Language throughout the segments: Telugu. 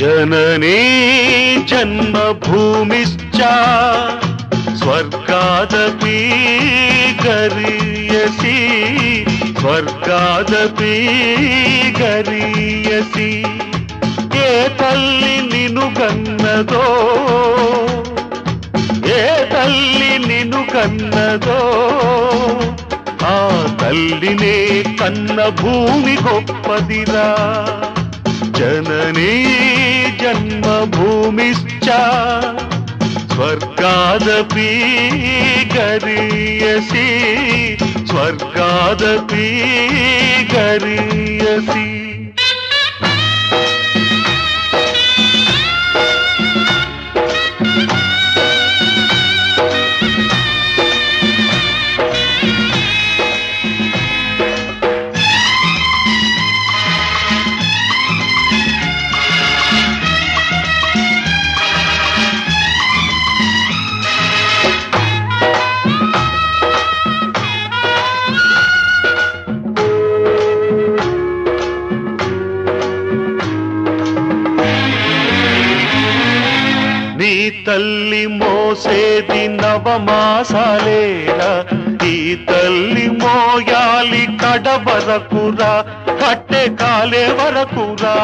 जननी जन्मभूमिश्च स्वर्गादपि गरीयसी स्वर्गादपि गरीयसी ये तल्ली निनु कन्नदो ये तल्ली निनु कन्नदो आ तल्लिने कन्न भूमि गोप्पदिरा जननी जन्मभूमिश्च स्वर्गादपि गरीयसी स्वर्गादपि गरीयसी तल्ली मोसेदी नवमासालेरा ई तल्ली मोयाली कडवरकुरा कट्टे काले वरकुरा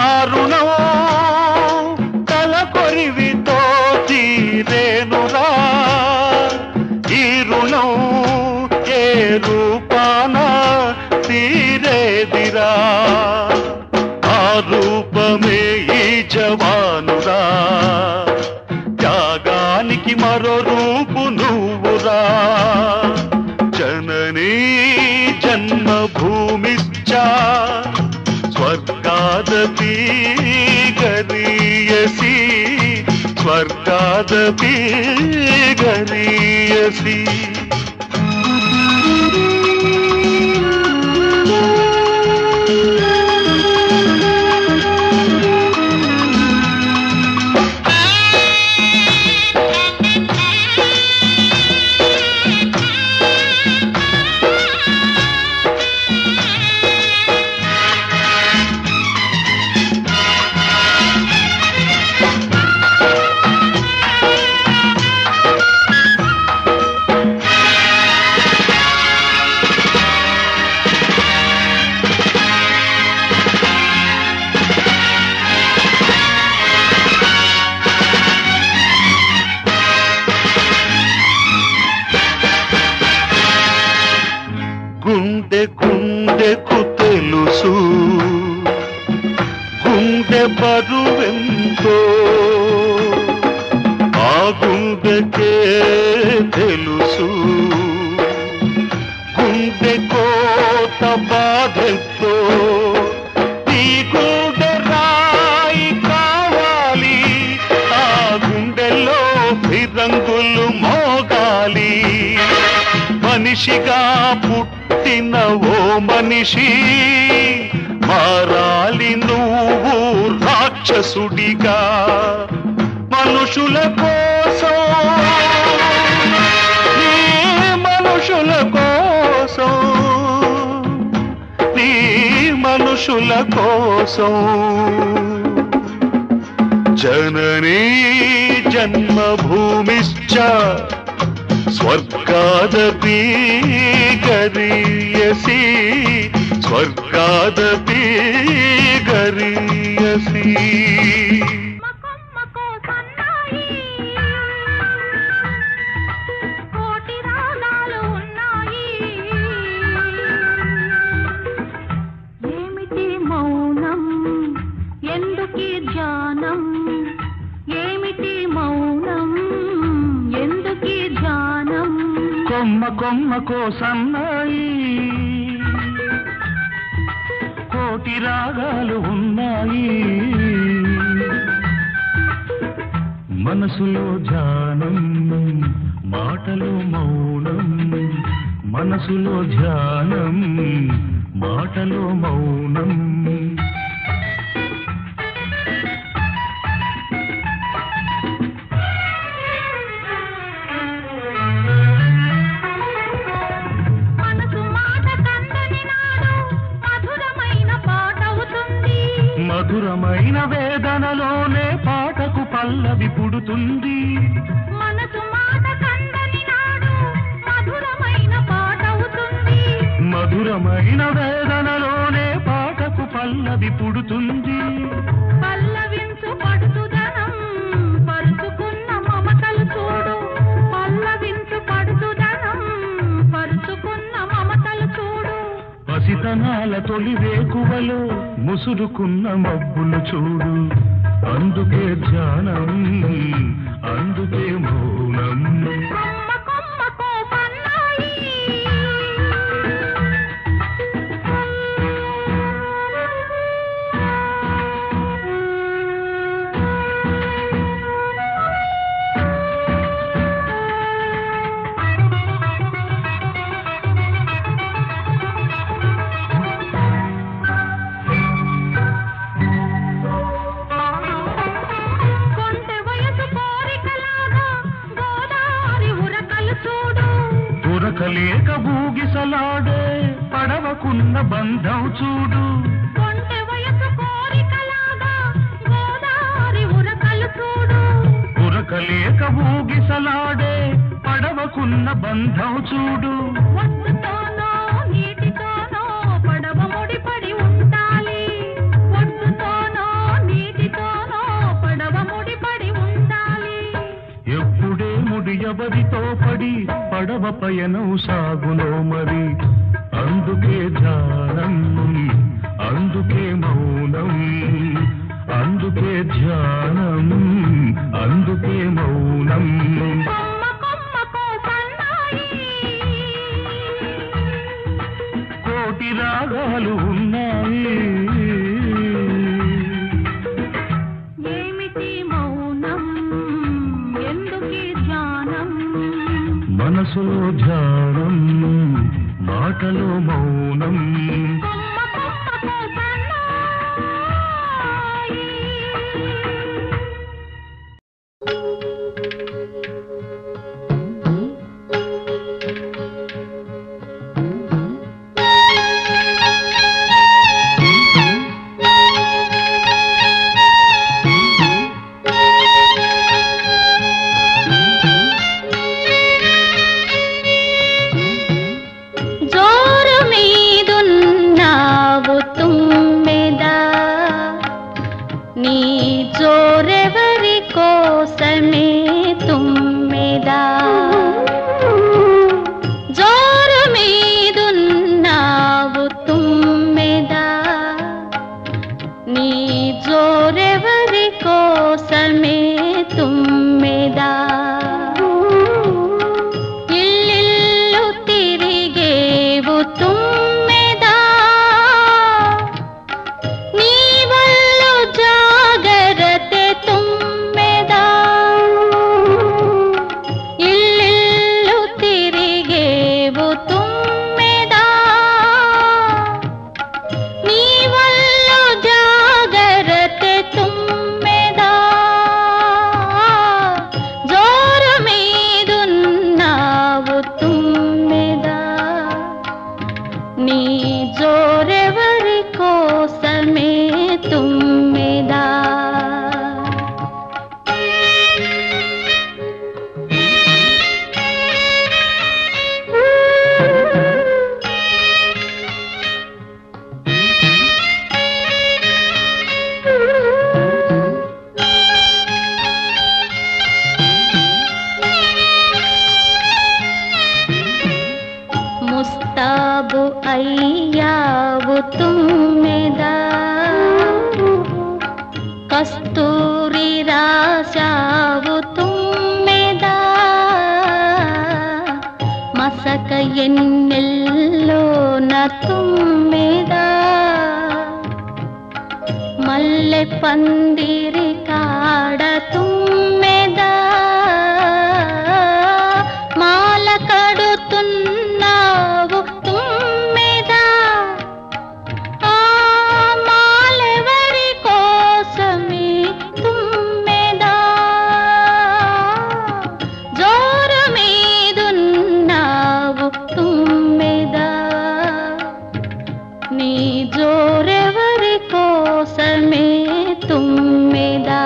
आरुणो तलकोरिवितो तीरेनुरा ई ऋणो ए रूपान तीरेदिरा आ रूपमे ई जवानुरा मरो रूप नूरा जननी जन्मभूमिश्च स्वर्गादपि गरीयसी स्वर्गादपि गरीयसी जननी जन्मभूमिश्च स्वर्गादपि गरीयसी स्वर्गादपि गरीयसी కొమ్మ కోసన్నాయి కోటి రాగాలు ఉన్నాయి మనసులో ధ్యానం మాటలో మౌనం మనసులో ధ్యానం మాటలో మౌనం I know. పల్లవి పుడుతుంది మనసు మాట కందని నాడు మధురమైన పాట అవుతుంది మధురమైన వేదనలోనే పాటకు పల్లవి పుడుతుంది పల్లవించు పడుతుదనం పరుచుకున్న మమతలు చూడు పల్లవించు పడుతుదనం పరుచుకున్న మమతలు చూడు పసితనాల తొలి వేకువలో ముసురుకున్న మబ్బులు చూడు అందుకే ధ్యానం అందుకే మౌనం లేక భూగిసలాడే పడవకున్న బంధం చూడు కొంటే వయసు కోరికలాగా గోదారి ఉరకలు చూడు ఉరకలేక భూగిసలాడే పడవకున్న బంధం చూడు వత్తుతోనో నీటితోనో పడవ ముడిపడి ఉండాలి వత్తుతోనో నీటితోనో పడవ ముడిపడి ఉండాలి ఎప్పుడే ముడియబడితో పడి పడవ పయనం సాగులో మరి అందుకే ధ్యానం అందుకే మౌనం అందుకే ధ్యానం అందుకే మౌనం కోటి రాగాలు ఉన్నాయి మనసులో ధ్యానం మాటలో మౌనం जोरेवरी को समे तुम मेदा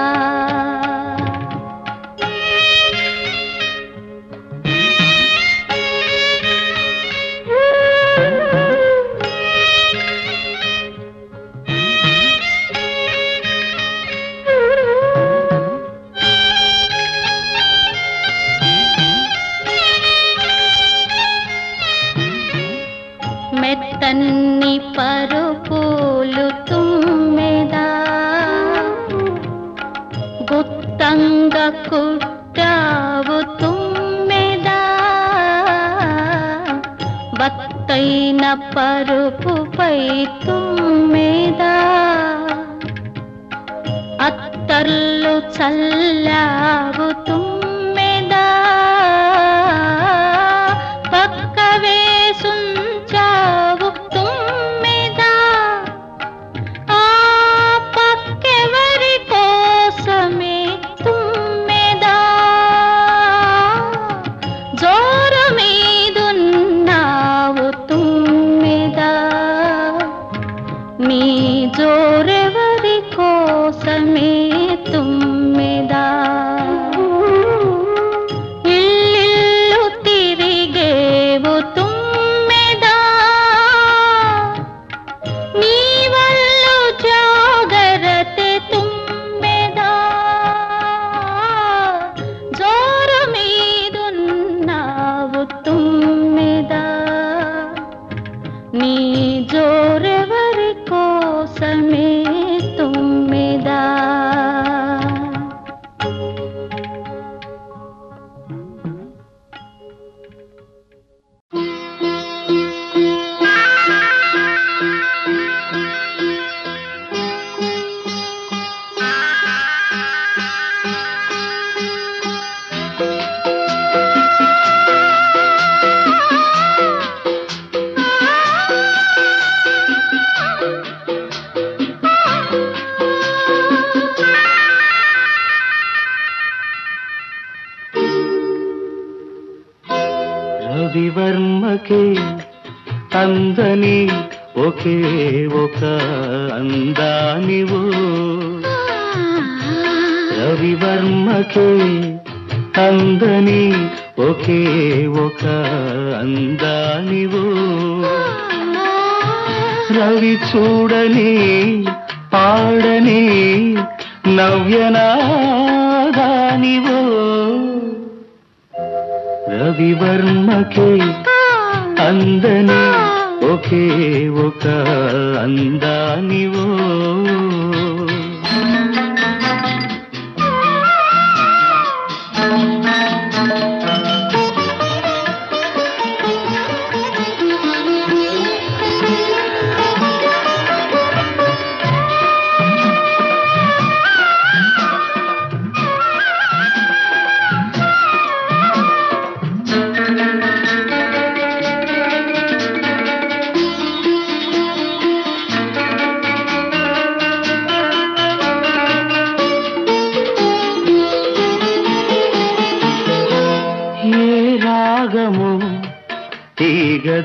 తన్ని పరుపులు తుమ్మెద గుత్తంగ కుట్టావు తుమ్మెద బత్తైన పరుపుపై తుమ్మెద అత్తర్లు చల్లావు తుమ్మెద పక్కవే रवि वर्मके अंधनी ओके ఒక అందానివో रवि वर्मके अंधनी ओके ఒక అందానివో रवि చూడని పాడని నవ్యనాదానివో रवि वर्मके अंधनी ओके ఒక అందానివో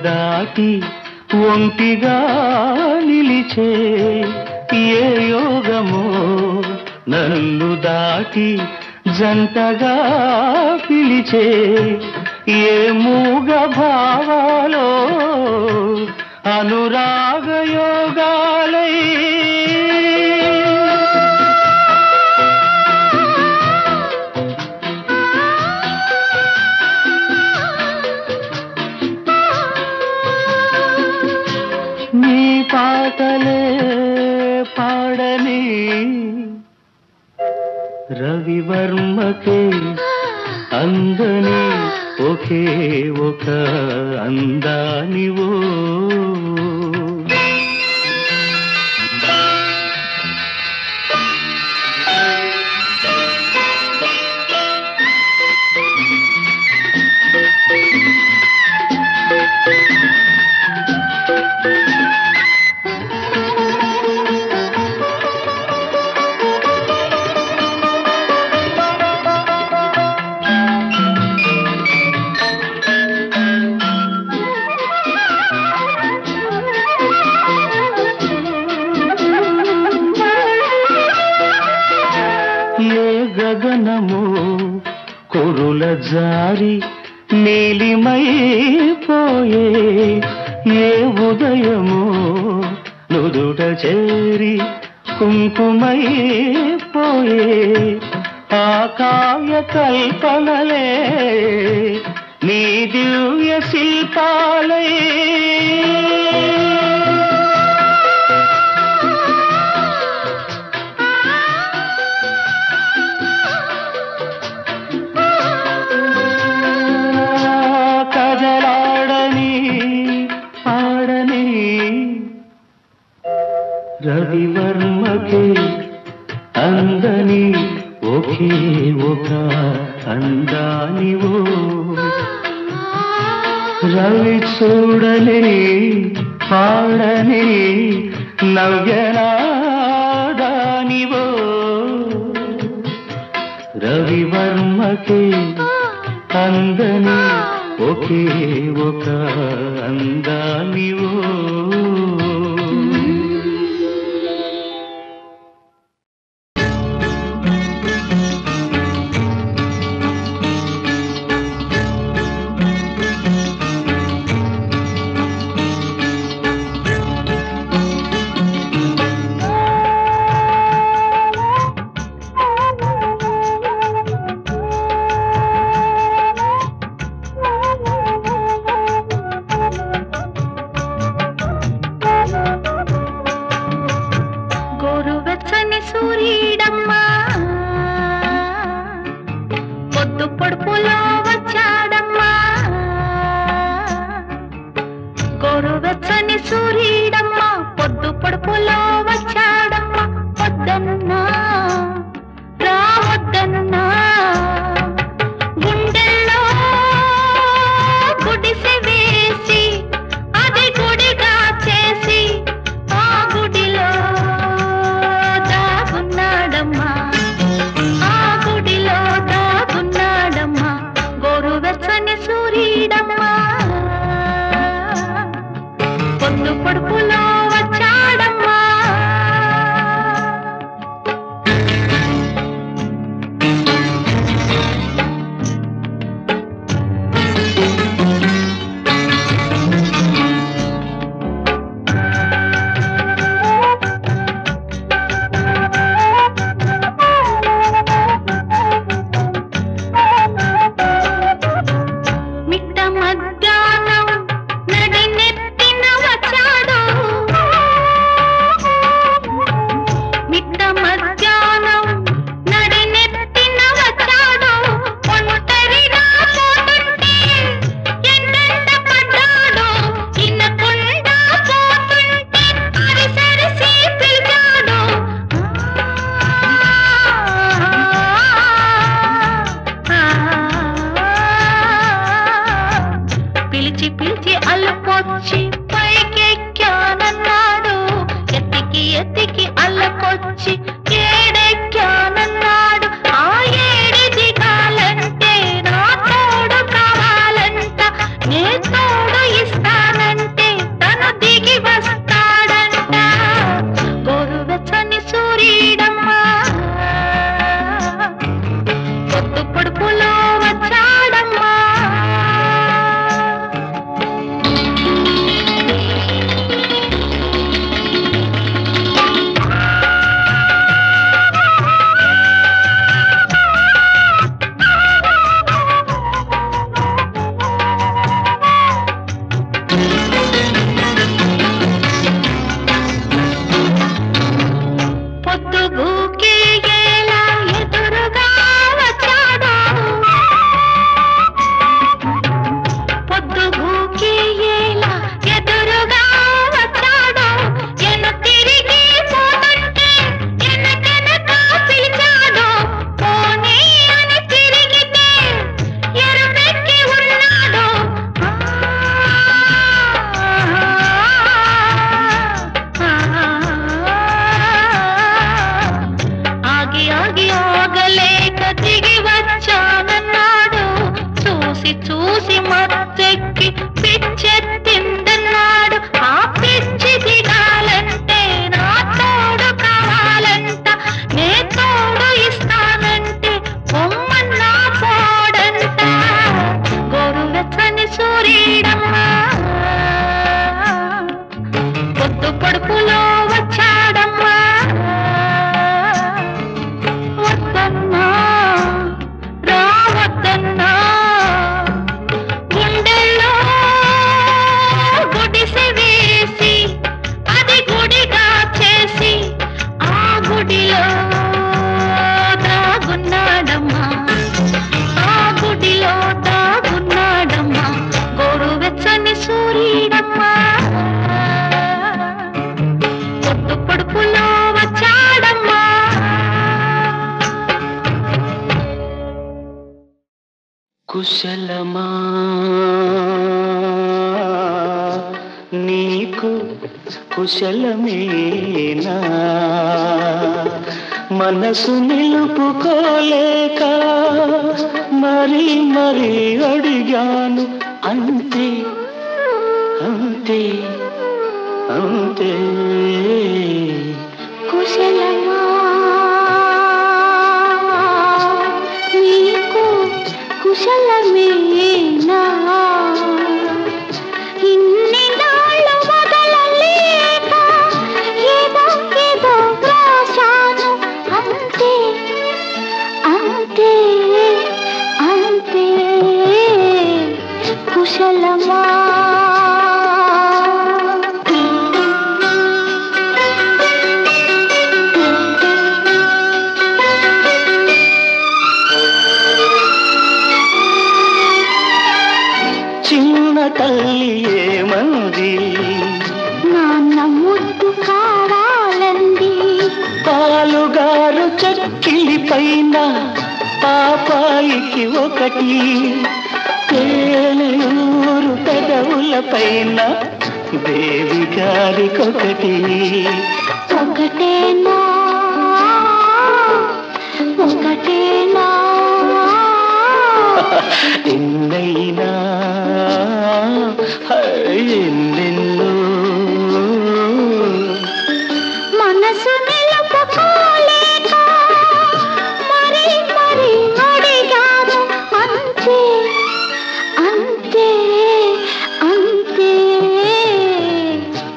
దాటి ఒంటిగా నిలిచే ఏ యోగమో నన్ను దాటి జంటగా పిలిచే ఏ మూగ భావాలో అనురాగ యోగాలై పాటలే పాడని రవి వర్మకే అందని ఒకే ఒక అందానివో జారి నీలిమైపోయే ఏ ఉదయమో నుదుట చేరి కుంకుమైపోయే ఆ కావ్య కల్పనలే నీ దివ్య శిల్పాలే రవి వర్మకే అందని ఒకే ఒక అందానివో రవి చూడని పాడని నవ్యనాదానివో రవి వర్మకే అందని ఒకే ఒక అందానివో కుశలమా నీకు కుశలమేనా మనసు నిలుపుకోలేక మరి మరి అడిగాను అంతే అంతే అంతే కుశలమా కుశలమేనా ఇన్ని నాళ్ళు వదలలేక ఏదో ఏదో రాశాను అంతే అంతే అంతే కుశలమా పాపాయికి ఒకటి తేలూరు పెదవుల పైన దేవి గారికొకటి ఒకటేనా ఒకటేనా ఎన్నైనా ఎన్నెన్నో మనసు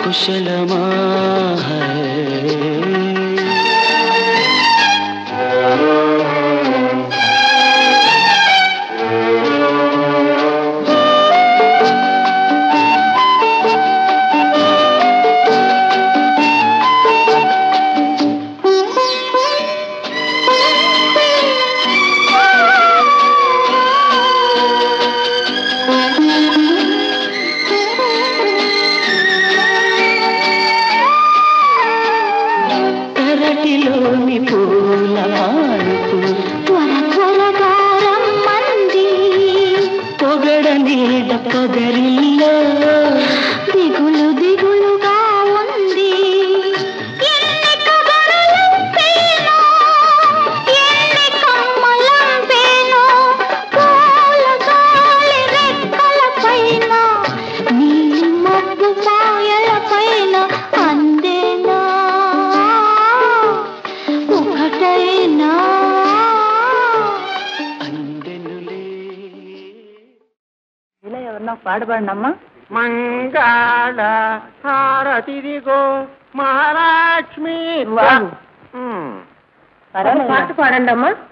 కుశలమా పాడబడినమ్మా మంగళ హారతిదిగో మహాలక్ష్మి పాట పాడండి అమ్మా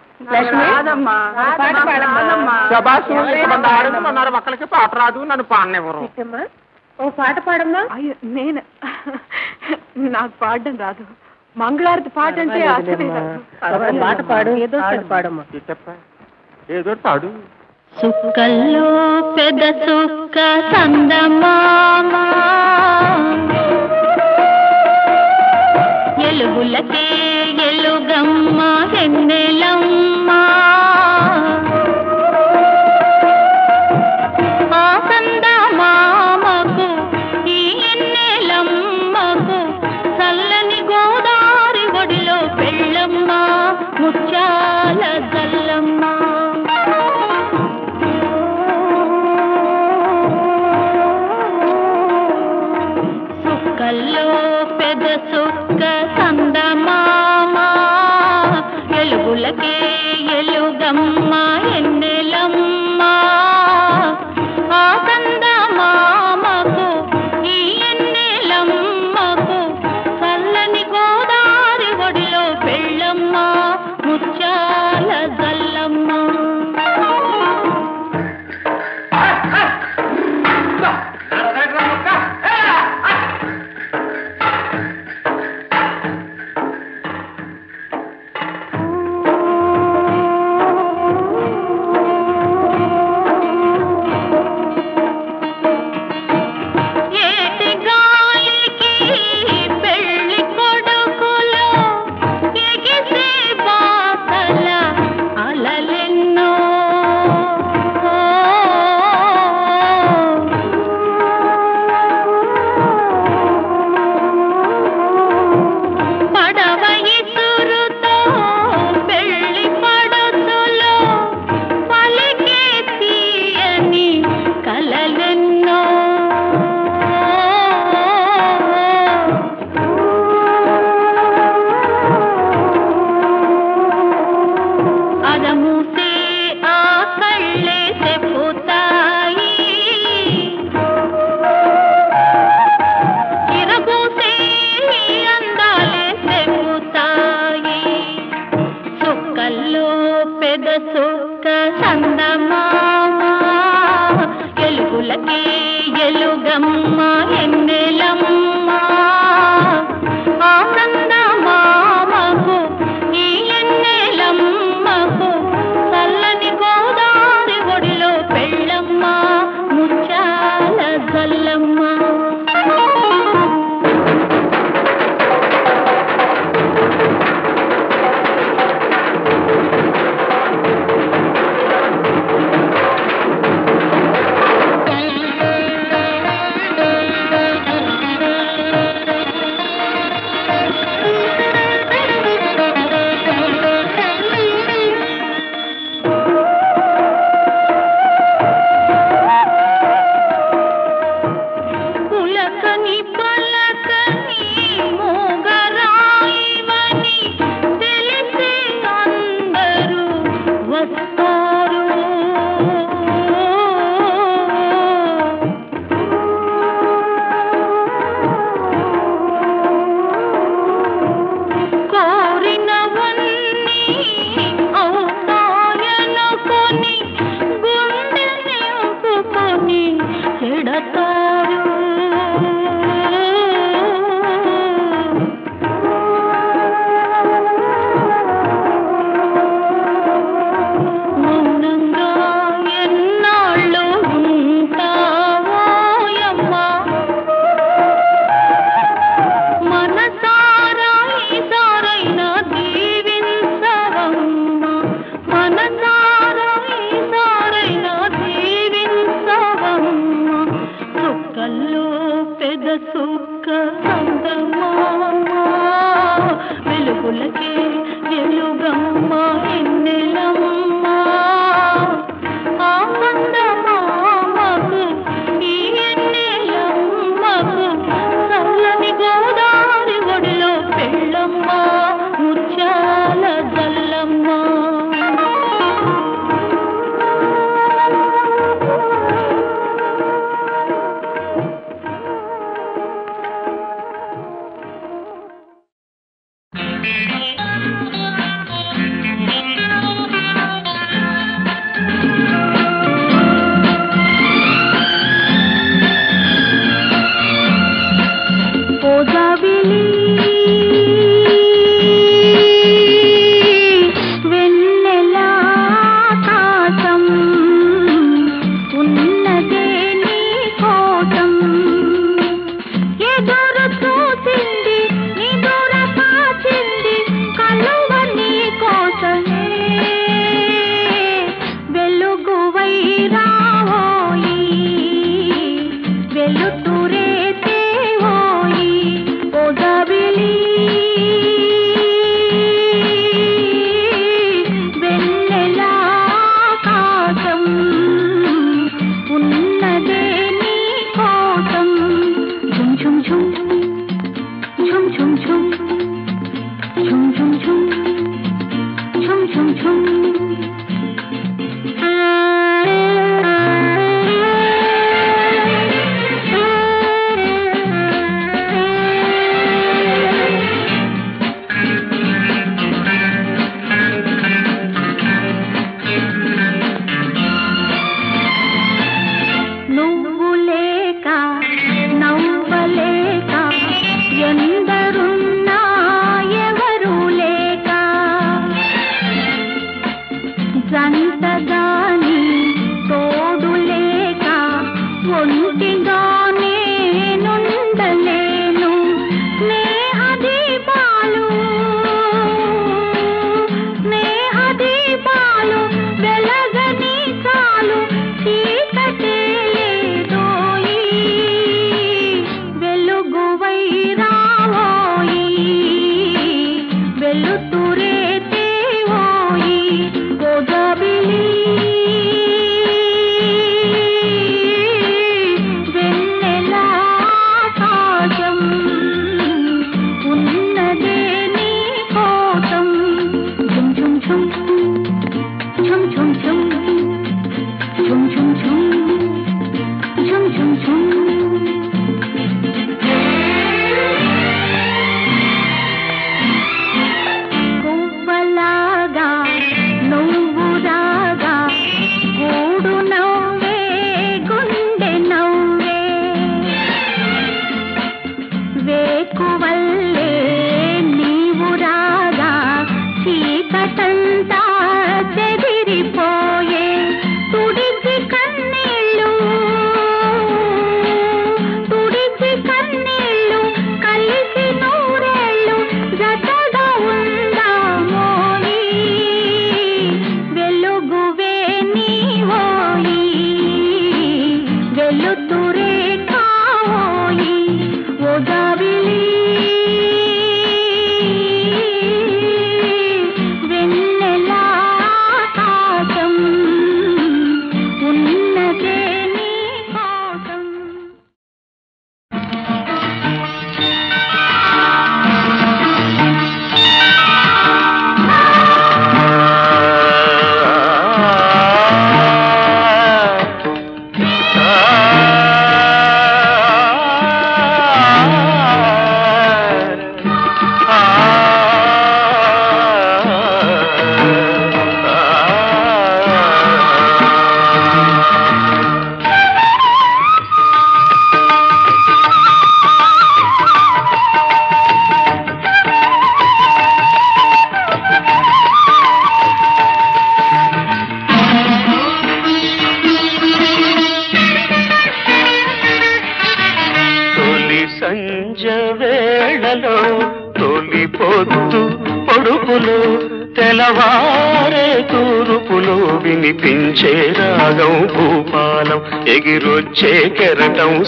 ఒక్కరికి పాట రాదు నన్ను పాడనివ్వరు ఓ పాట పాడమ్మా నేను నాకు పాడడం రాదు మంగళారతి పాట అంటే పాట పాడు ఏదో పాడమ్మా ఏదో పాడు సుక్కల్లో పెద్ద సుక్క సందమామ ఎలుగులకే ఎలుగమ్మ ఎన్నెలమ్మ ఆ సందమామకు ఈ ఎన్నెలమ్మకు చల్లని గోదావరి ఒడిలో పెళ్ళమ్మ ముత్యాల జల్లమ్మ కే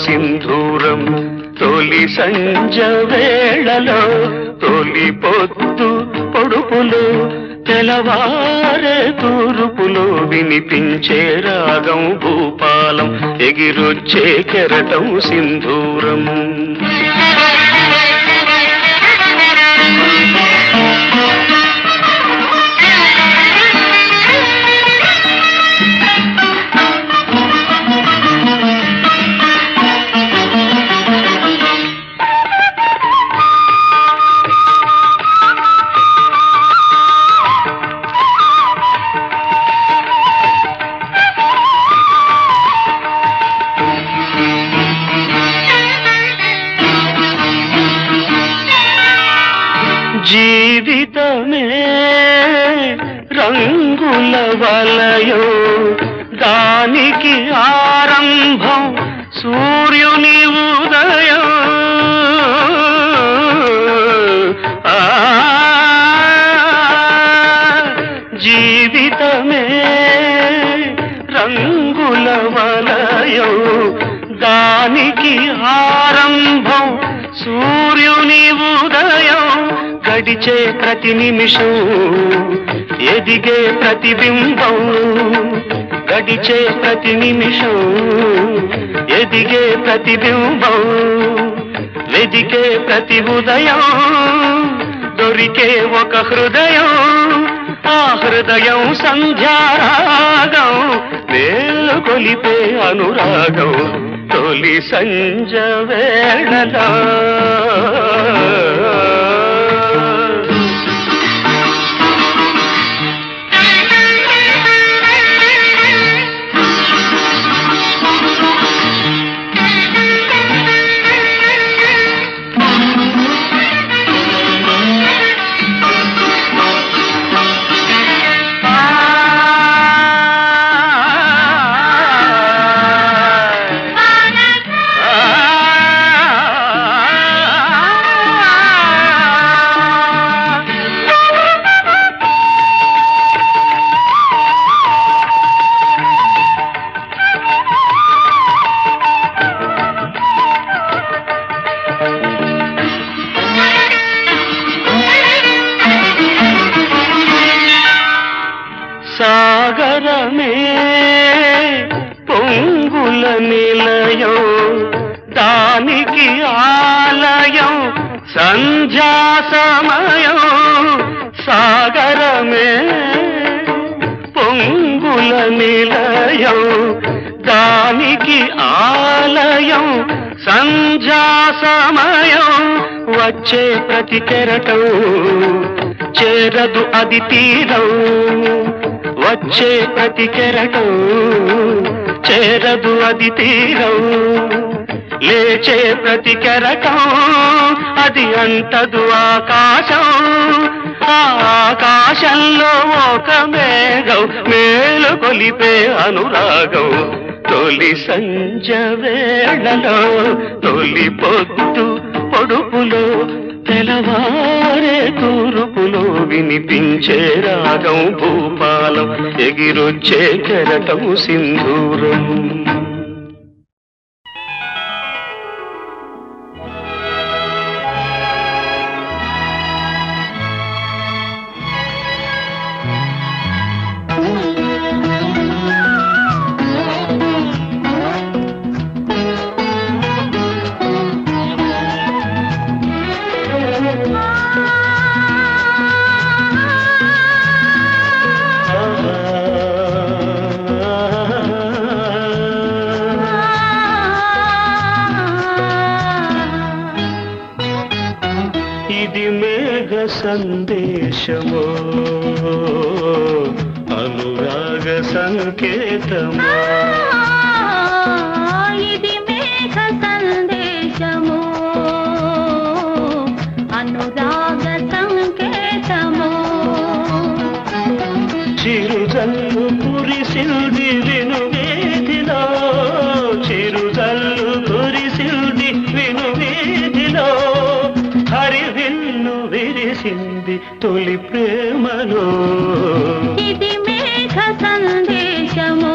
సింధూరం తొలి సంజ వేళలో తొలి పొత్తు పొడుపులు తెలవారే తూర్పులు వినిపించే రాగం భూపాలం ఎగిరొచ్చే కెరటం సింధూరం నిమిషం ఎదిగే ప్రతిబింబం గడిచే ప్రతి నిమిషం ఎదిగే ప్రతిబింబం వెదికే ప్రతి ఉదయం దొరికే ఒక హృదయం ఆ హృదయం సంధ్యారాగం వేళ్ళు కొలిపే అనురాగం తొలి సంజ వేళలో చేరదు అది తీరం వచ్చే ప్రతి కెరటం చేరదు అది తీరం లేచే ప్రతి కెరటం అది అంటదు ఆకాశం ఆకాశంలో ఒక మేఘం మేలు కొలిపే అనురాగం తొలి సంజ వేళలో తొలి పొద్దు పొడుపులో తెలవారే తూర్పులో వినిపించే రాగం భూపాలం ఎగిరొచ్చే కెరటం సింధూరం సందేశము అనురాగ సంకేతము ఇది మేఘ సందేశము అనురాగ సంకేతము చిరుజల్లు కురిసింది విను వేదిలో చిరుజల్లు కురిసింది విను వేదిలో హరి విన్ను విరిసింది తొలి ప్రేమలో ఇది మేఘ సందేశము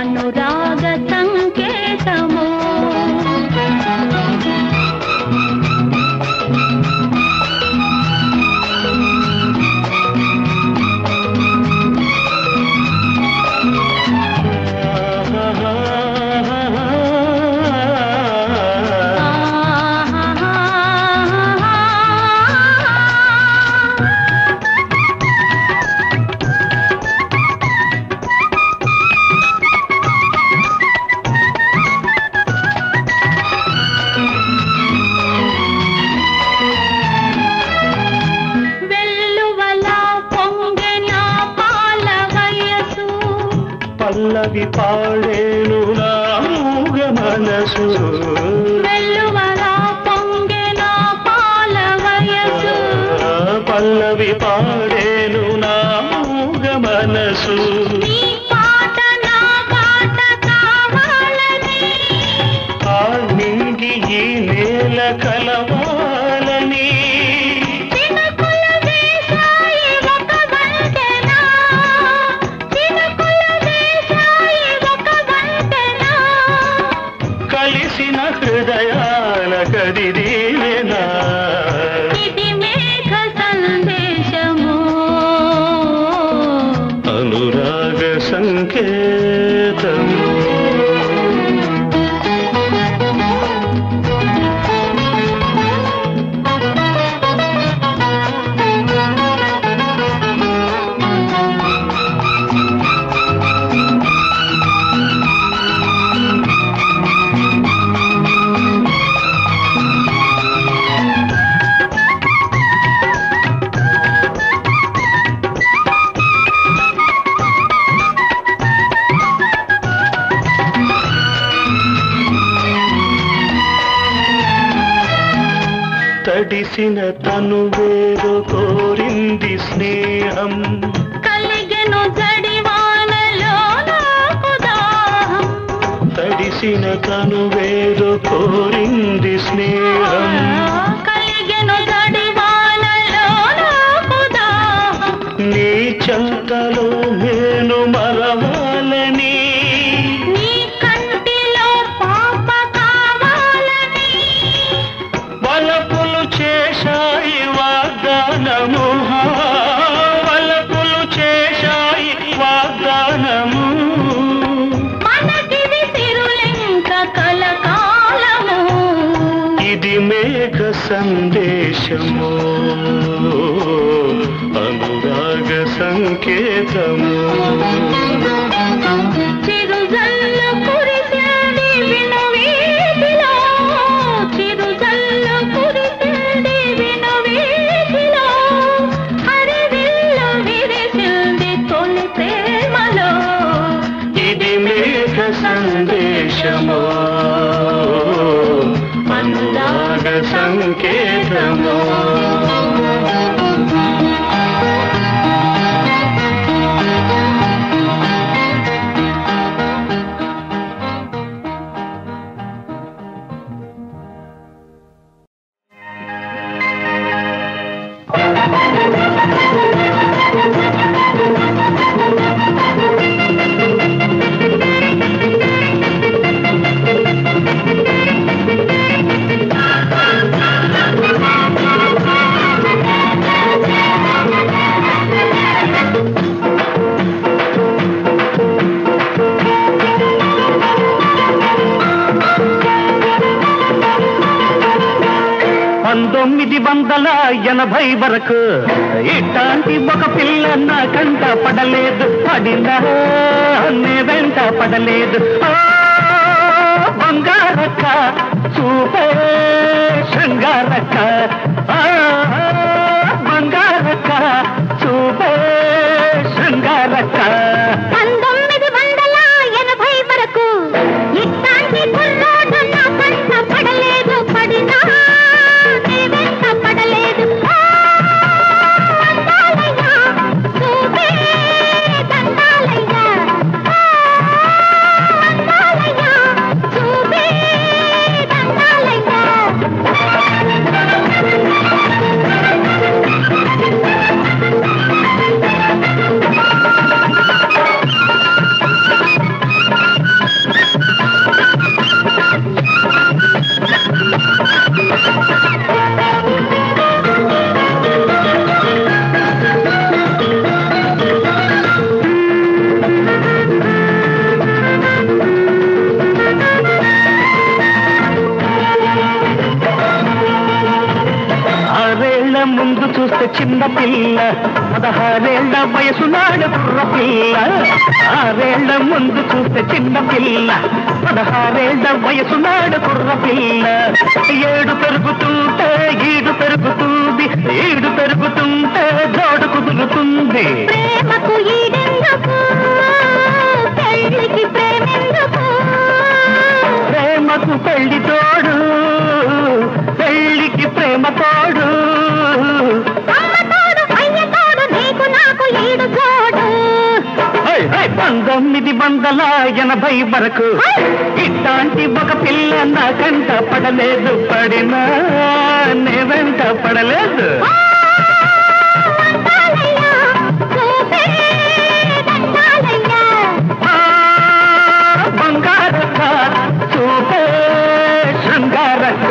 అనురాగ సంకేతము పాడేను నా మూగ మనసు వెల్లువలా పొంగే నా పాల వయసు పల్లవి పాడేను నా మూగ మనసు నీ పాట నా పాట కావాలని ఆ నింగి ఈ నేల కలవాలని తడిసిన తనువేదో కోరింది స్నేహం కలిగెను జడివానలోన కుదాహం తడిసిన తనువేదో కోరింది స్నేహం కలిగెను జడివానలోన కుదాహం నీ చెంతలో నేను మరవాలని సందేశము అనురాగ సంకేతము చిరుజల్లు కురిసింది విను వీధిలో చిరుజల్లు కురిసింది విను వీధిలో హరివిల్లు విరిసింది తొలి ప్రేమలో ఇది మేఘ సందేశము సంకేతము వరకు ఇట్లాంటి ఒక పిల్ల నా కంట పడలేదు పడిందా నే వెంట పడలేదు బంగారక్క చూపే బంగారక చూపే శృంగారక 1980 వరకు ఇట్లాంటి గుర్రాడు నా కంట పడలేదు పడినా నేవెంట పడలేదు బంగారయ్య చూపే బంగారయ్య బంగారయ్య చూపే చిన్న పిల్ల 16 ఏళ్ల వయసు నాడు కుర్ర పిల్ల 6 ఏళ్ల ముందు చూస్తే చిన్న పిల్ల 16 ఏళ్ల వయసు నాడు కుర్ర పిల్ల ఏడు పెరుగుతుంటే ఈడు పెరుగుతుంది ఈడు పెరుగుతుంటే జోడు కుదురుతుంది ప్రేమకు ఈడెందుకు పెళ్ళికి ప్రేమెందుకు ప్రేమకు పెళ్ళి తోడు పెళ్ళికి ప్రేమ తోడు పంతొమ్మిది వందల 80 వరకు ఇట్లాంటి ఒక పిల్ల నా కంట పడలేదు పడినా నే వెంట పడలేదు బంగారక చూపే శృంగారక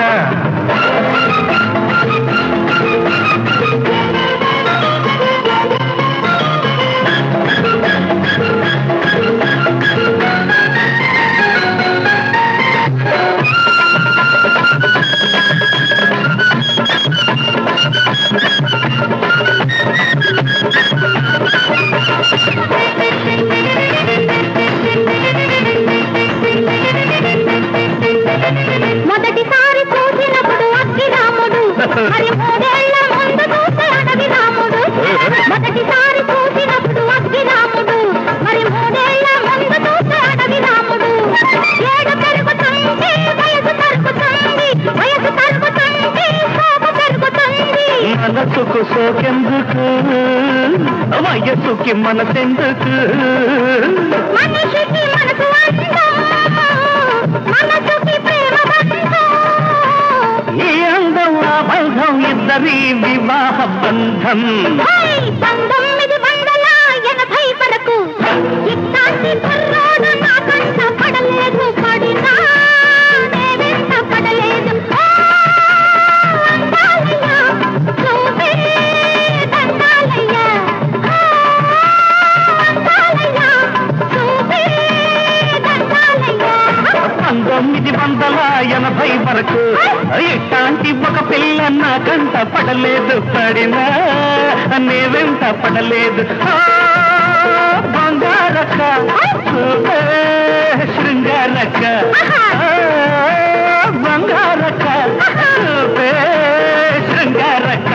మొదటిసారి చూసినప్పుడు అక్కి రాముడు మరి 3 ఏళ్ల ముందు చూసే అడవి రాముడు మొదటిసారి చూసినప్పుడు అక్కి రాముడు మరి 3 ఏళ్ల ముందు చూసే అడవి రాముడు ఏడు పెరుగుతుంది వయసు తరుగుతుంది వయసు తరుగుతుంది కోపం తరుగుతుంది మనసుకు సోకెందుకు వయసుకి మనసెందుకు మనిషికి మనసు మనసుకి ప్రేమ ఈ అందం ఆ బంధం ఇద్దరి వివాహ బంధం 1980 వరకు ఇట్లాంటి కుర్రాడు నా కంట పడలేదు పడినా నే వెంట పడలేదు బంగారయ్య చూపే బంగారయ్య బంగారయ్య చూపే బంగారయ్య 1980 వరకు ఇట్లాంటి ఒక పిల్ల నా కంట పడలేదు పడినా నే వెంట పడలేదు బంగారక చూపే శృంగారక బంగారక చూపే శృంగారక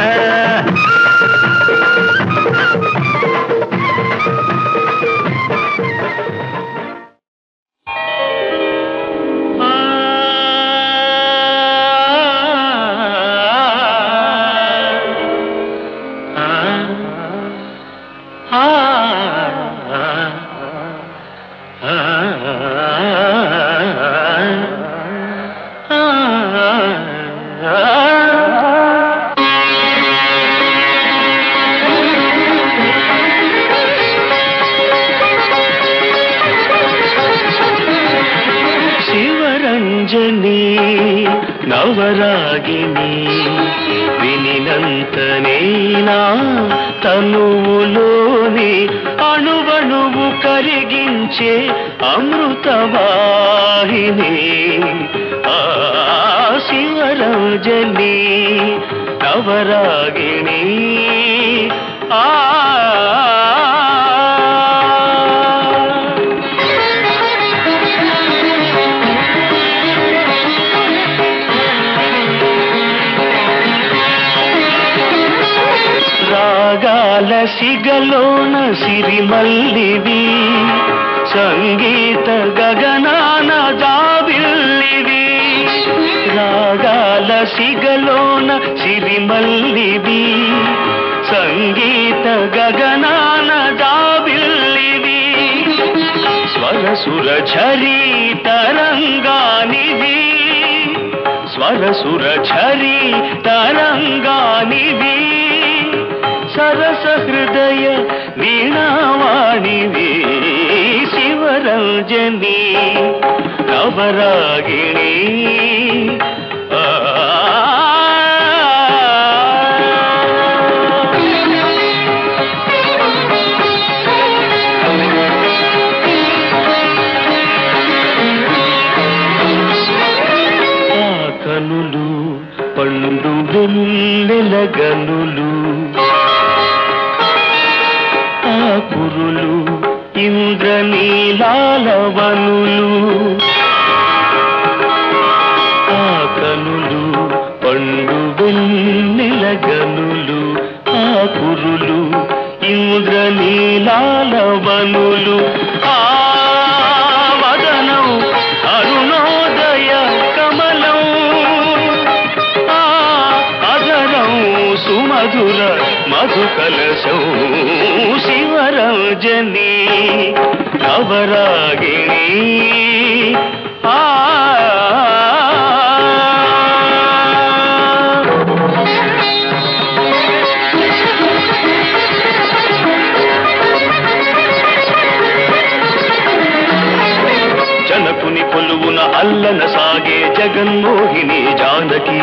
సిగలోన సిరిమల్లివి సంగీత గగనాన జాబిల్లివి రాగాల సిగలోన సిరిమల్లివి సంగీత గగనాన జాబిల్లివి స్వరసుర ఝరీ తరంగానివి స్వరసుర ఝరీ తరంగానివి सरस हृदय वीणावाणिवे शिवरंजनी नवरागिणी కనులు పండు వెన్నెల గనులు కురులు ఇంద్రనీలాలవనులు ఆ కనులు పండు వెన్నెల గనులు ఆ కురులు ఇంద్రనీలాలవనులు ఆ వదనం అరుణోదయ కమలం ఆ అదరం సుమధుర మధుకలశం शिवरंजनी नवरागिणी आ जनकुनि कोलुवुन अल्लन सागे जगन्मोहिनी जानकी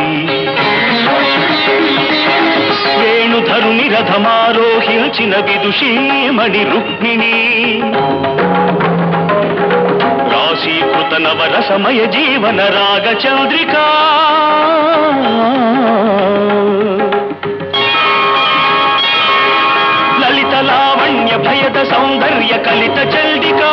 वेणुधरुनि रथमारोहिंचिन विदुषीमणि रुक्मिणी राशीकृत नवरसमय जीवन राग चंद्रिका ललित लावण्य भयद सौंदर्य कलित चंडिका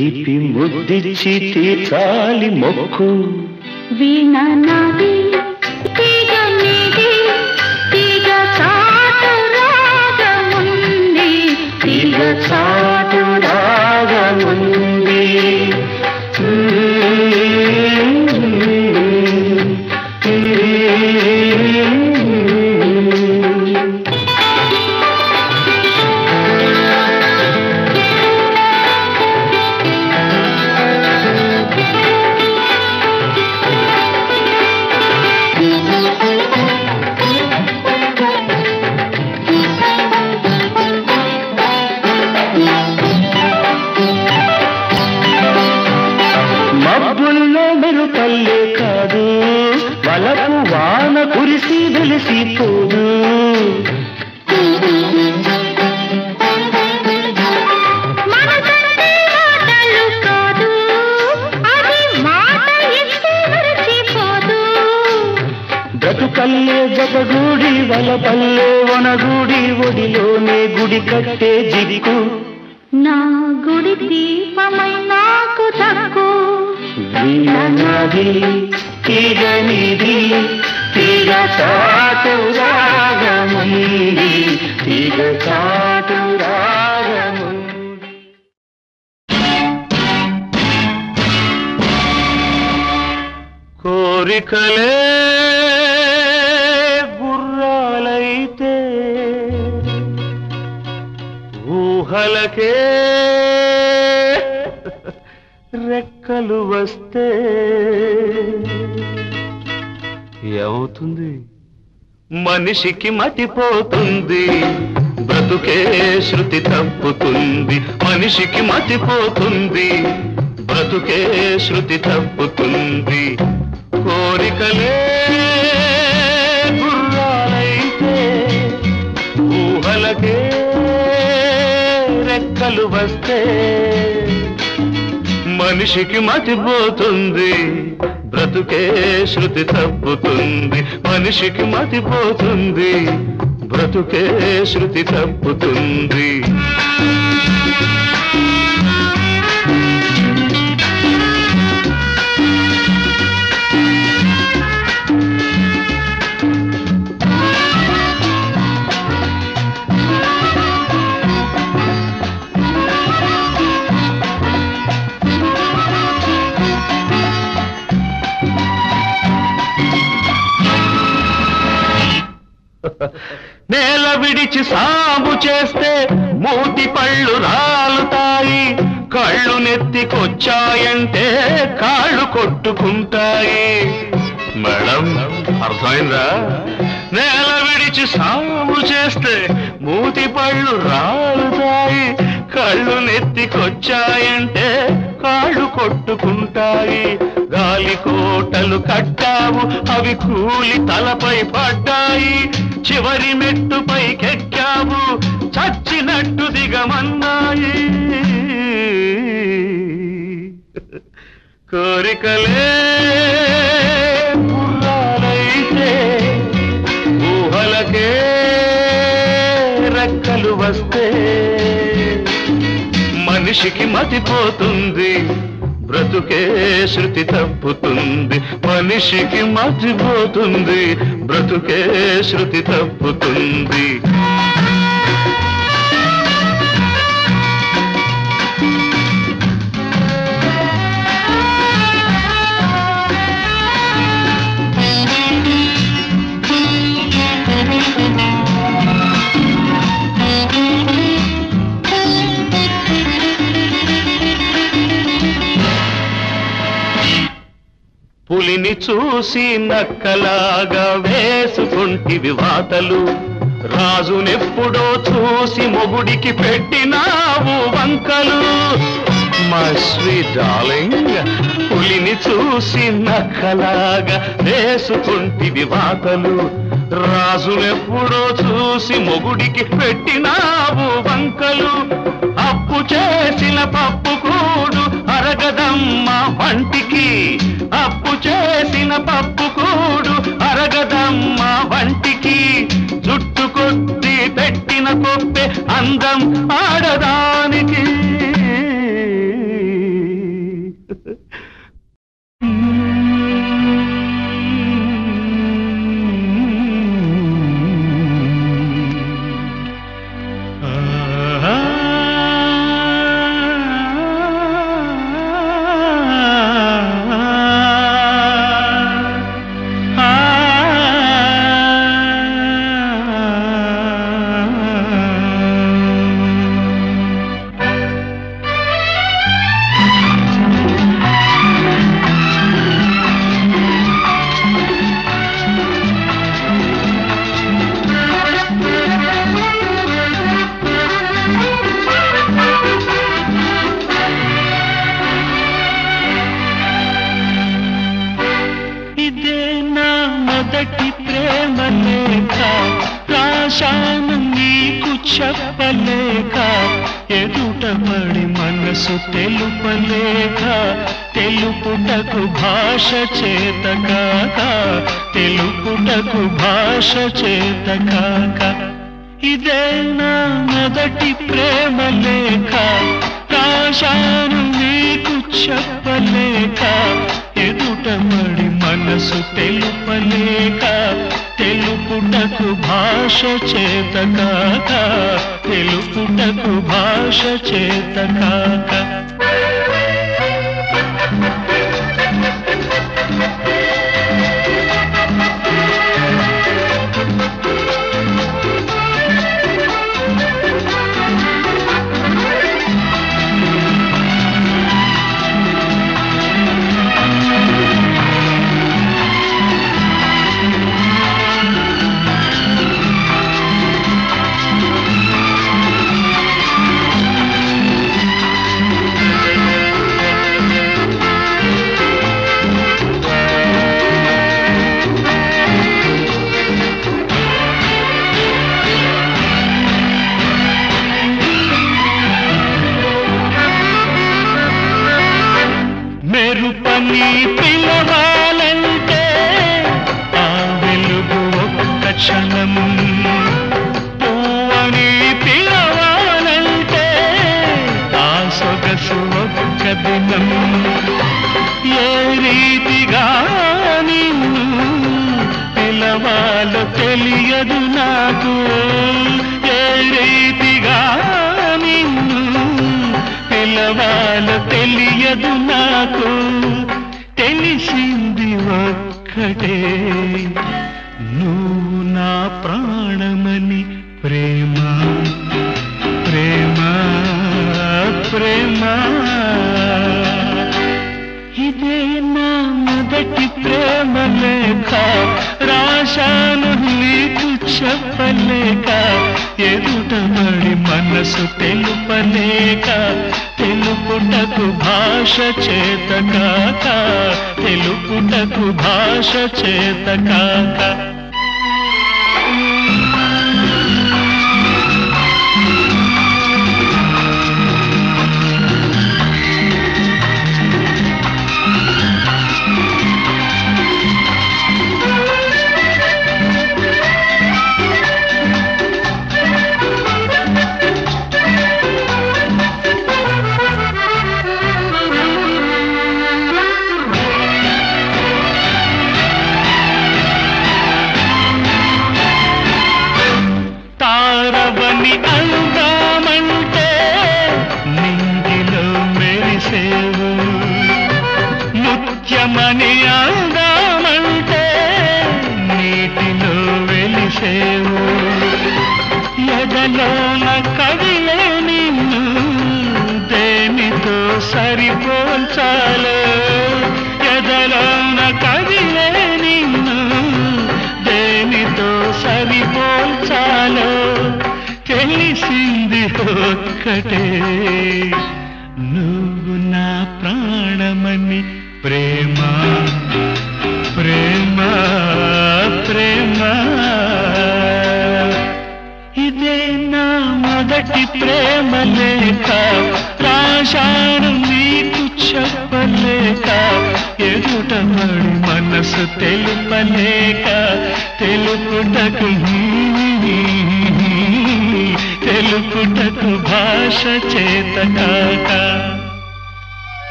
తీపి ముద్దిచితి తాలి మొక్కు వీణ నాది తీగ నీది తీగ చాటు రాగముంది తీగ చాటు రాగముంది మనిషికి మతిపోతుంది బ్రతుకే శృతి తప్పుతుంది మనిషికి మతిపోతుంది బ్రతుకే శృతి తప్పుతుంది కోరికలే గుర్రాలైతే ఊహలకే రెక్కలు వస్తే మనిషికి మతిపోతుంది బ్రతుకే శృతి తప్పుతుంది మనిషికి మతిపోతుంది బ్రతుకే శృతి తప్పుతుంది నేల విడిచి సాగు చేస్తే మూతి పళ్ళు రాలుతాయి కళ్ళు నెత్తికొచ్చాయంటే కాళ్ళు కొట్టుకుంటాయి మేడం అర్థమైందా నేల విడిచి సాగు చేస్తే మూతి పళ్ళు రాలుతాయి కళ్ళు నెత్తికొచ్చాయంటే కాళ్ళు కొట్టుకుంటాయి గాలి కోటలు కట్టావు అవి కూలి తలపై పడ్డాయి చివరి మెట్టుపై కెక్కావు చచ్చినట్టు దిగమన్నాయి కోరికలే గుర్రాలైతే ఊహలకే రెక్కలు వస్తే మనిషికి మతిపోతుంది బ్రతుకే శృతి తప్పుతుంది మనిషికి మతిపోతుంది బ్రతుకే శృతి తప్పుతుంది పులిని చూసి నక్కలాగా వేసుకుంటివి వాతలు రాజునెప్పుడో చూసి మొగుడికి పెట్టినావు వంకలు మై స్వీట్ డార్లింగ్ పులిని చూసి నక్కలాగా వేసుకుంటివి వాతలు రాజునెప్పుడో చూసి మొగుడికి పెట్టినావు వంకలు అప్పు చేసిన పప్పు కూడు అరగదమ్మ వంటికి అప్పు చేసిన పప్పు కూడు అరగదమ్మ వంటికి జుట్టు కొద్ది పెట్టిన కొప్పే అందం ఆడదానికి చెప్పలేక ఎదుటపడి మనసు తెలుపలేక తెలుపుటకు భాష చేతకాక తెలుపుటకు భాష చేతకాక ఇదే నా మొదటి ప్రేమ లేక రాశాను నీకు చెప్పలేక ఎదుటపడి మనసు తెలుపలేక తెలుపుటకు భాష చేతకాక తెలుపుటకు భాష చేతకాక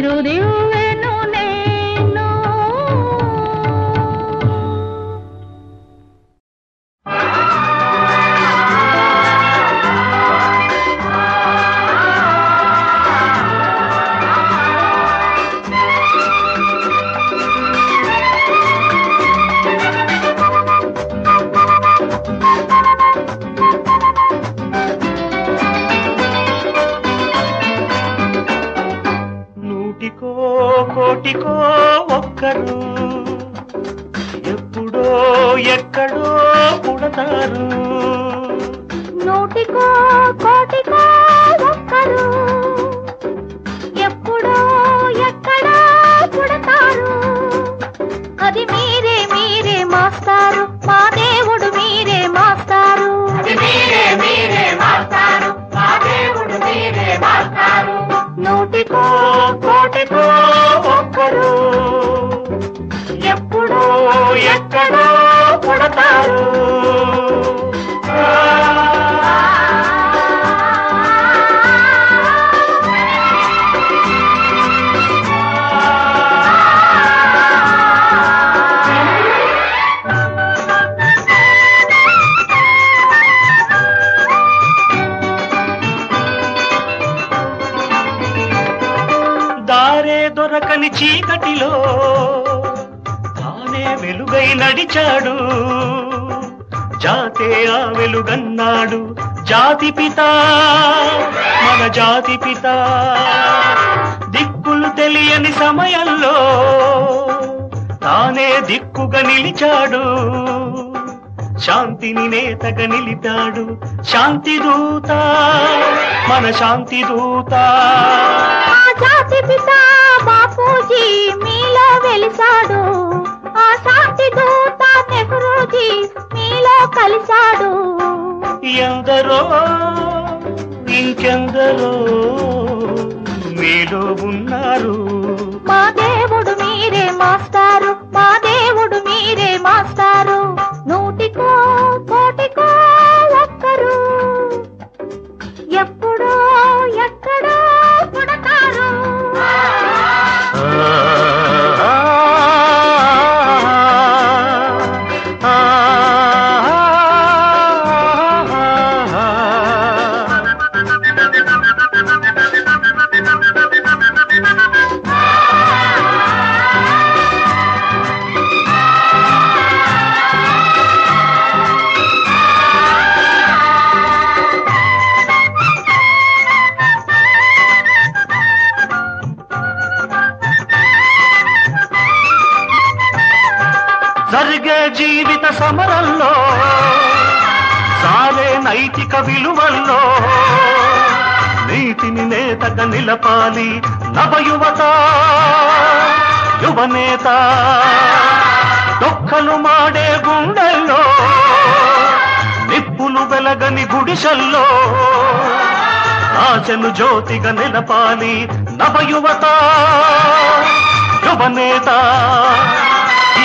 చిరుదివ్వెను నేను. కోటికో ఒక్కరు ఎప్పుడో ఎక్కడో పుడతారు, నూటికో కోటికో ఒక్కరు ఎప్పుడో ఎక్కడో పుడతారు. అది మీరే మీరే మాస్తారు, మా దేవుడు మీరే మాస్తారు, మీరే మీరే మాస్తారు, మా దేవుడు మీరే మాస్తారు. నూటికో కోటికో ఒక్కరు ఎప్పుడో ఎక్కడో పుడతారు. దొరకని చీకటిలో తానే వెలుగై నడిచాడు, జాతే ఆ వెలుగన్నాడు. జాతి పిత మన జాతి పిత, దిక్కులు తెలియని సమయంలో తానే దిక్కుగా నిలిచాడు, శాంతిని నేతగా నిలిచాడు. శాంతి దూత మన శాంతి దూత, జాతి పిత బాపూజీ మీలో వెలిసాడు, ఆ శాంతి దూత నెహ్రూజీ మీలో కలిశాడు. ఎందరో ఇంకెందరో మీలో ఉన్నారు, మా దేవుడు మీరే మాస్టారు, మా దేవుడు మీరే మాస్టారు. నూటికో కోటికో ఒక్కరు ఎప్పుడో ఎక్కడో పుడతారు. సమరంలో సారే నైతిక విలువల్లో నీతిని నేతగా నిలపాలి. నవయువత యువనేత దొక్కలు మాడే గుండెల్లో, నిప్పులు వెలగని గుడిసెల్లో ఆశను జ్యోతిగా నిలపాలి. నవయువత యువనేత,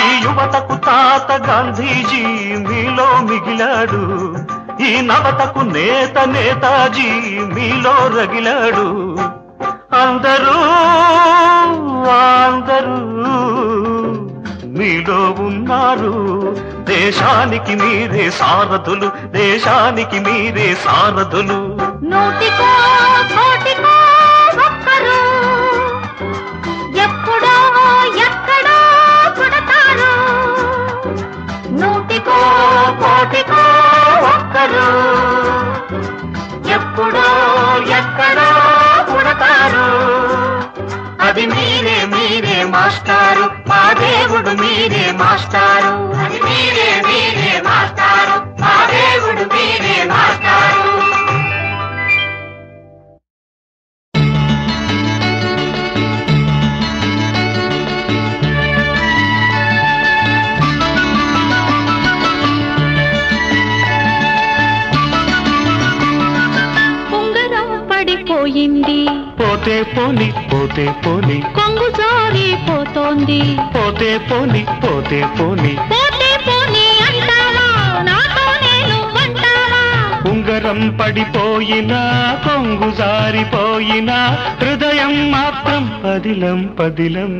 ఈ యువతకు తాత గాంధీజీ మీలో మిగిలాడు, ఈ నవతకు నేత నేతాజీ మీలో రగిలాడు. అందరూ అందరూ మీలో ఉన్నారు, దేశానికి మీరే సారథులు, దేశానికి మీరే సారథులు. నూటికో కోటికో ఒక్కరు ఎప్పుడో ఎక్కడో పుడతారు, నూటికో కోటికో ఒక్కరు ఎప్పుడో ఎక్కడో పుడతారు. అది మీరే మీరే మాస్టారు, మా దేవుడు మీరే మాస్టారు, అది మీరే మీరే మాస్టారు, మా దేవుడు మీరే మాస్టారు. పోతే పోని పోతే పోని కొంగు జారి పోతోంది, పోతే పోని పోతే పోని పోతే పోని అంటావా, నాతో నేను అంటావా. ఉంగరం పడిపోయినా కొంగు జారిపోయినా హృదయం మాత్రం పదిలం పదిలం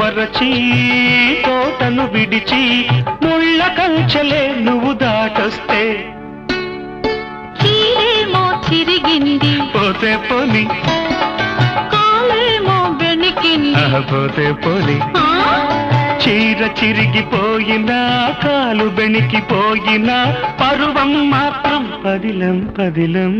మరచి తోటను విడిచి ముళ్ళ కంచెలే నువ్వు దాటొస్తే చీరేమో తిరిగింది పోతే పోని కాలేమో వెనికింది పోతే పోని చీర చిరిగిపోయినా కాలు బెణికిపోయినా పరువం మాత్రం పదిలం పదిలం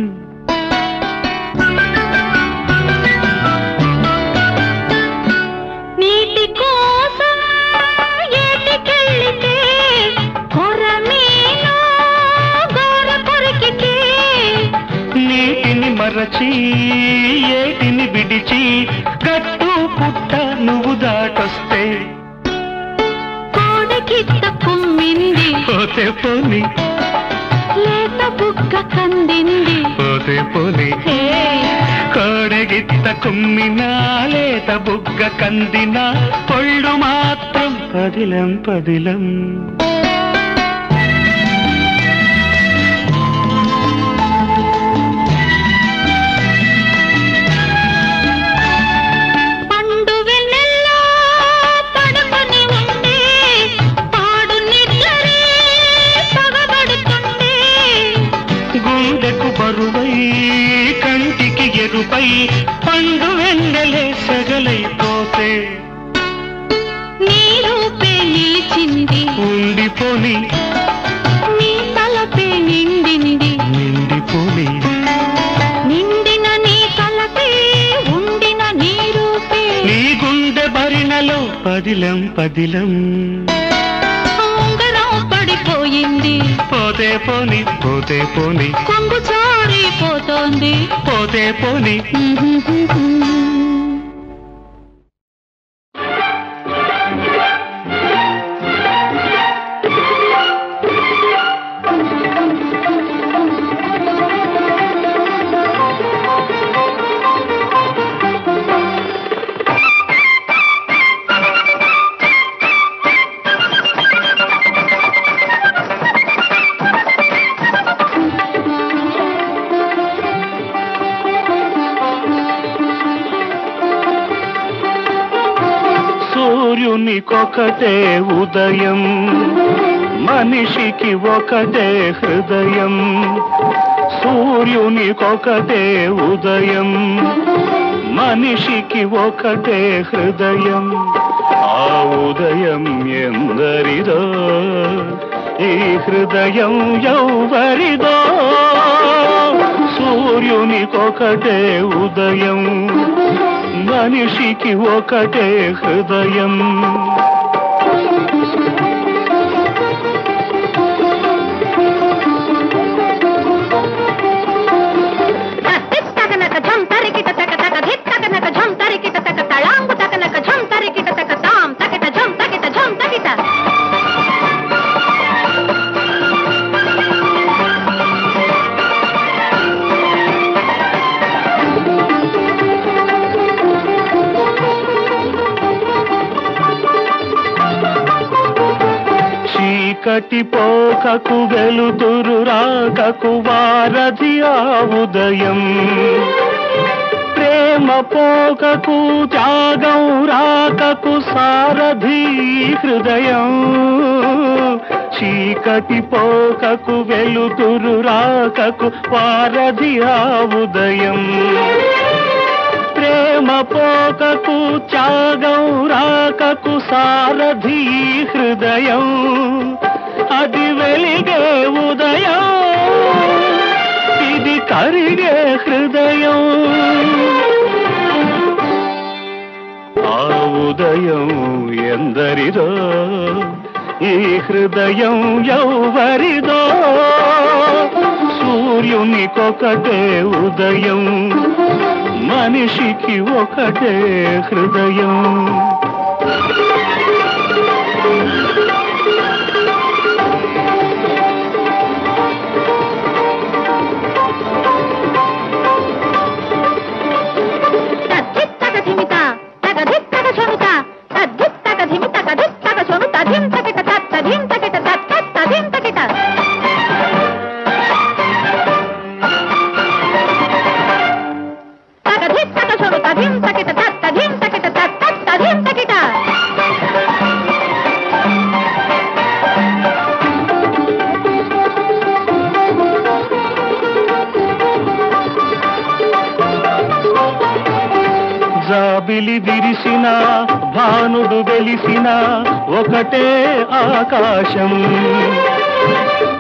మరచి ఏటిని విడిచి గట్టు పుట్ట నువ్వు దాటొస్తే కోడకిట్ట కుమ్మింది పోతే పోని లేత బుక్క కందింది పోతే పోని కోడగిట్ట కుమ్మినా లేత బుగ్గ కందినా పొళ్ళు మాత్రం పదిలం పదిలం కంటికి ఎరుపై పండు వెన్నెలే సగలైపోతే నీ రూపే నిలిచింది ఉండిపోని నీ తలపే నిండింది నిండిపోని నిండిన నీ తలపే ఉండిన నీ రూపే నీ గుండె భరిణలో పదిలం పదిలం ఉంగరం పడిపోయింది పోతే పోని పోతే పోని కొంగు పోతోంది పోతే పోని ఒకటే ఉదయం మనిషికి ఒకటే హృదయం సూర్యునికొకటే ఉదయం మనిషికి ఒకటే హృదయం ఆ ఉదయం ఎందరిదో ఈ హృదయం ఎవరిదో సూర్యునికొకటే ఉదయం మనిషికి ఒకటే హృదయం పోకకు వెలుతురు రాకకు వారధి ఆ ఉదయం ప్రేమ పోకకు త్యాగం రాకకు సారధి హృదయం చీకటి పోకకు వెలుతురు రాకకు వారధి ఆ ఉదయం ప్రేమ పోకకు త్యాగం రాకకు సారధి హృదయం అది వెలిగే ఉదయం ఇది కరిగే హృదయం ఆ ఉదయం ఎందరిదో ఈ హృదయం ఎవరిదో సూర్యునికొకటే ఉదయం మనిషికి ఒకటే హృదయం కదిలి విరిసినా భానుడు వెలిసినా ఒకటే ఆకాశం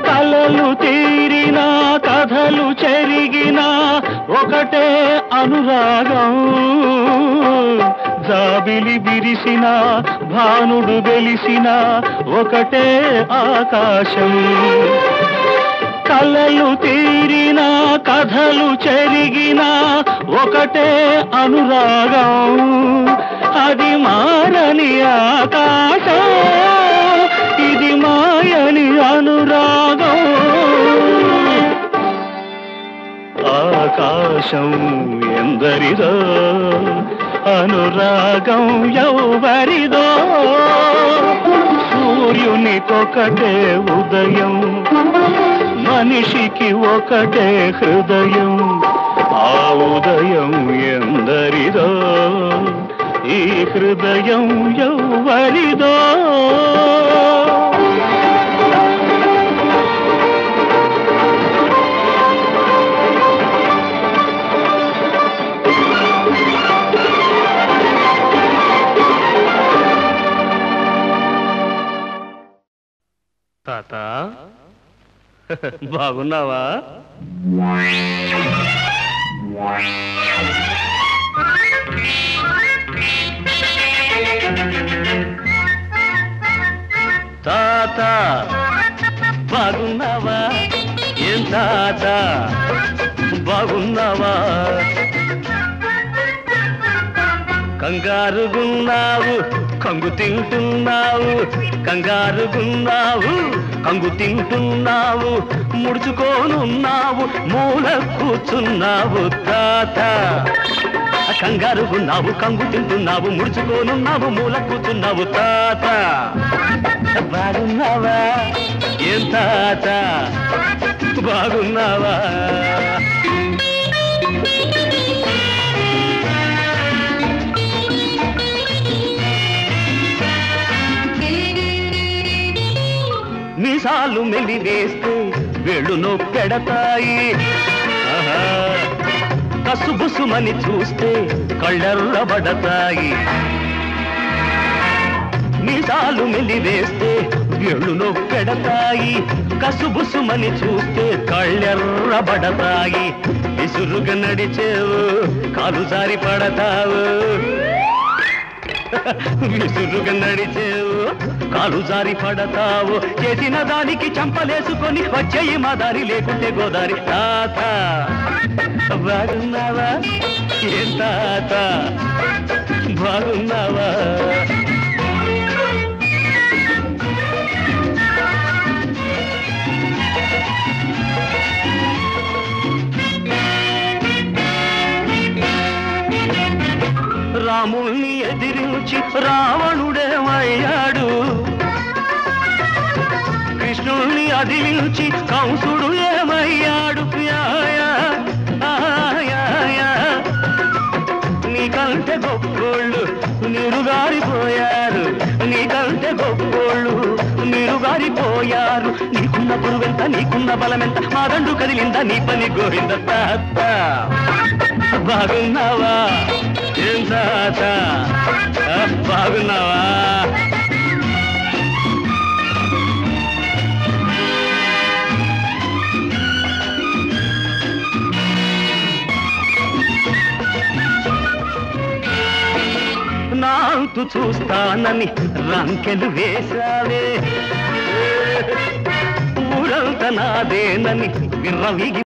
కలలు తీరినా కథలు చెరిగినా ఒకటే అనురాగం జాబిలి విరిసినా భానుడు వెలిసినా ఒకటే ఆకాశం కలలు తీరినా కథలు చెరిగినా ఒకటే అనురాగం అది మారని ఆకాశం ఇది మాయని అనురాగం ఆకాశం ఎందరిదో అనురాగం ఎవరిదో సూర్యునికొకటే ఉదయం మనిషికి ఒకటే హృదయం ఆ ఉదయం ఎందరిదో ఈ హృదయం ఎవరిదో తాతా బాగున్నావా తాతా బాగున్నావా ఏం తాతా బాగున్నావా కంగారుగున్నావు కంగు తింటున్నావు కంగారుగున్నావు కంగు తింటున్నావు ముడుచుకోనున్నావు మూల కూర్చున్నావు తాతా కంగారుగున్నావు కంగు తింటున్నావు ముడుచుకోనున్నావు మూల కూర్చున్నావు తాతా బాగున్నావా ఏం తాతా బాగున్నావా మీసాలు మెలివేస్తే వేళ్ళు నొప్పెడతాయి కసుబుసుమని చూస్తే కళ్ళెర్రబడతాయి మీసాలు మెలివేస్తే వేళ్ళు నొప్పెడతాయి కసుబుసుమని చూస్తే కళ్ళెర్రబడతాయి విసురుగా నడిచేవు కాలు జారి పడతావు విసురుగా నడిచేవు కాలు జారి పడతావు చేసిన దానికి చంపలేసుకొని వచ్చేయి మా దారి లేకుంటే గోదారి తాతా బాగున్నావా ఏం తాతా బాగున్నావా రాముణ్ణి ఎదిరించి రావణుడేమయ్యాడు కృష్ణుణ్ణి అదిలించి కంసుడు ఏమయ్యాడు నీకంటే గొప్పోళ్ళు నిరుగారిపోయారు నీకంటే గొప్పోళ్ళు నిరుగారిపోయారు నీకున్న బరువెంత నీకున్న బలమెంత మా దండు కదిలిందా నీ పని గోవింద తాత బాగున్నావా ఏం తాత బాగున్నావా నాంతు చూస్తానని రంకెలు వేశావే ఊరంతా నాదేనని విర్రవిగి